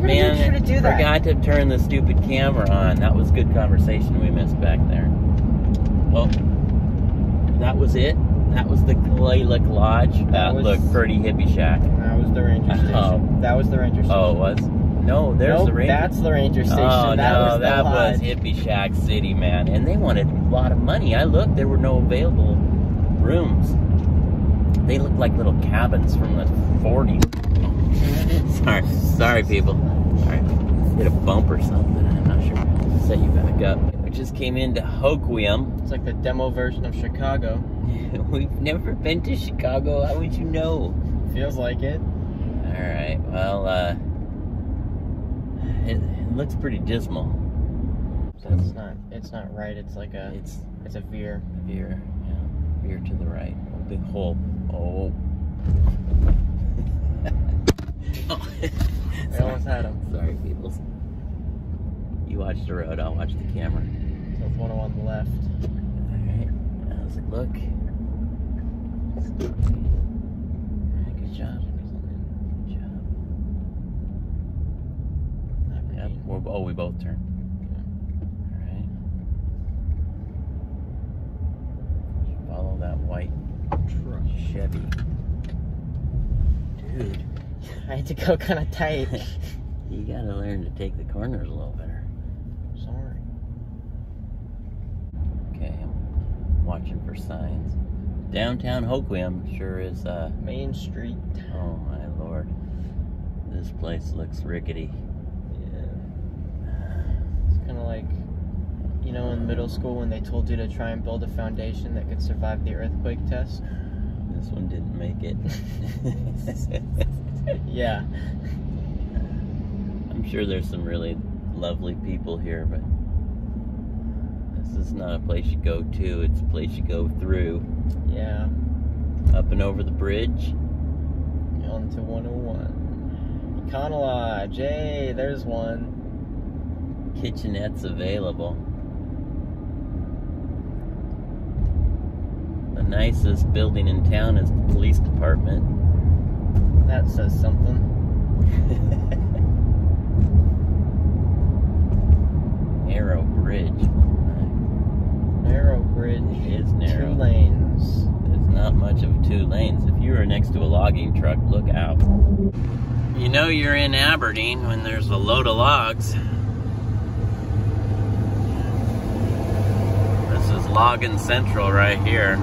man, I forgot to turn the stupid camera on. That was good conversation we missed back there. Well, that was it. That was the Glalick Lodge. That looked pretty hippie shack. That was the ranger station. Oh. That was the ranger station. Oh, it was? No, the ranger. That's the ranger station. Oh, that was that lodge. Was hippie shack city, man. And they wanted a lot of money. I looked. There were no available rooms. They looked like little cabins from the 40s. Sorry, people. All right, hit a bump or something. I'm not sure. Set you back up. We just came into Hoquiam. It's like the demo version of Chicago. We've never been to Chicago. How would you know? Feels like it. All right. Well, it looks pretty dismal. It's not right. It's like a. It's a veer. Veer. Yeah. Veer to the right. Big hole. Oh. Oh. I almost had him. Sorry, people. You watch the road, I'll watch the camera. So it's 101 left. Alright, how's it look? Alright, good job. Good job. Yep. Oh, we both turned. Yeah. Alright. Follow that white truck. Chevy. Dude. I had to go kind of tight. You gotta learn to take the corners a little better. Sorry. Okay, I'm watching for signs. Downtown Hoquiam sure is Main Street. Oh my lord. This place looks rickety. Yeah. It's kinda like, you know, in middle school when they told you to try and build a foundation that could survive the earthquake test? This one didn't make it. Yeah. I'm sure there's some really lovely people here, but this is not a place you go to, it's a place you go through. Yeah. Up and over the bridge. On to 101. Econolodge, hey, there's one. Kitchenettes available. The nicest building in town is the police department. That says something. Narrow bridge. Narrow bridge is narrow. 2 lanes. There's not much of 2 lanes. If you were next to a logging truck, look out. You know you're in Aberdeen when there's a load of logs. This is logging central right here.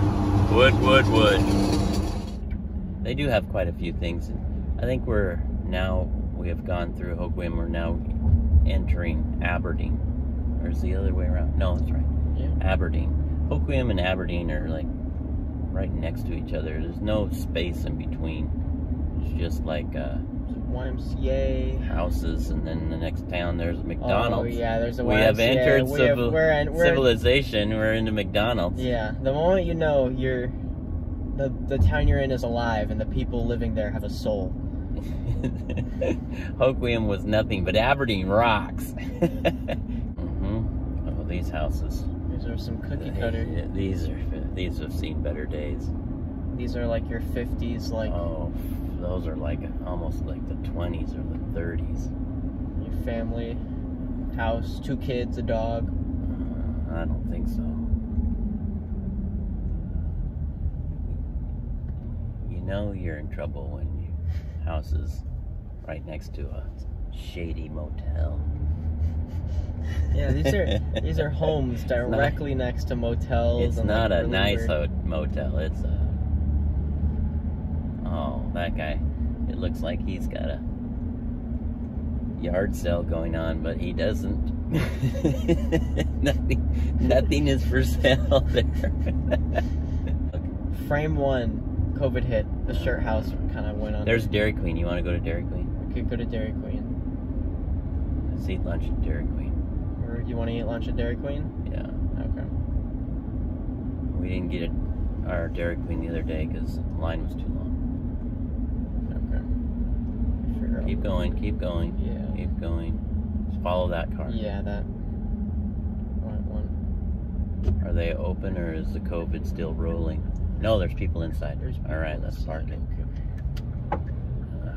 Wood, wood, wood. They do have quite a few things. I think we have gone through Hoquiam. We're now entering Aberdeen. Or is the other way around? No, that's right. Yeah. Aberdeen. Hoquiam and Aberdeen are like right next to each other. There's no space in between. It's just like YMCA houses, and then the next town there's a McDonald's. Oh yeah, there's a YMCA. We have entered civilization. We're into McDonald's. Yeah, the moment you know you're the town you're in is alive, and the people living there have a soul. Hoquiam was nothing, but Aberdeen rocks. These houses. These are some cookie cutter. Yeah, these have seen better days. These are like your 50s, like. Oh, those are like almost like the 20s or the 30s. Your family, house, 2 kids, a dog. I don't think so. You know you're in trouble when your house is right next to a shady motel. Yeah, these are homes directly next to motels. It's not a nice motel. It's a that guy. It looks like he's got a yard sale going on, but he doesn't. Nothing is for sale there. Frame 1, COVID hit. The shirt house kind of went on. There's Dairy Queen. You want to go to Dairy Queen? We could go to Dairy Queen. Let's eat lunch at Dairy Queen. You want to eat lunch at Dairy Queen? Yeah. Okay. We didn't get our Dairy Queen the other day because the line was too long. Okay. Keep going. Yeah. Keep going. Just follow that car. Yeah, that one. Are they open or is the COVID still rolling? No, there's people inside. All right, let's park it. All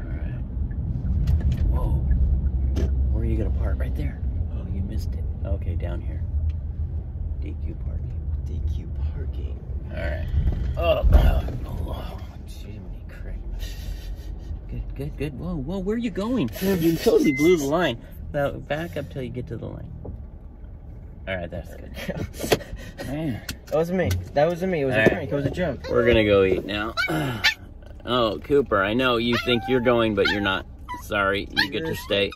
right. Whoa. gonna park? Right there. Oh, you missed it. Okay, down here. DQ parking. DQ parking. Alright. Oh, Jiminy Christmas. Good. Whoa, where are you going? You totally blew the line. Now, back up till you get to the line. Alright, that's good. Man. That wasn't me. It was a prank. It was a joke. We're gonna go eat now. Oh, Cooper, I know you think you're going, but you're not. Sorry, you get to stay.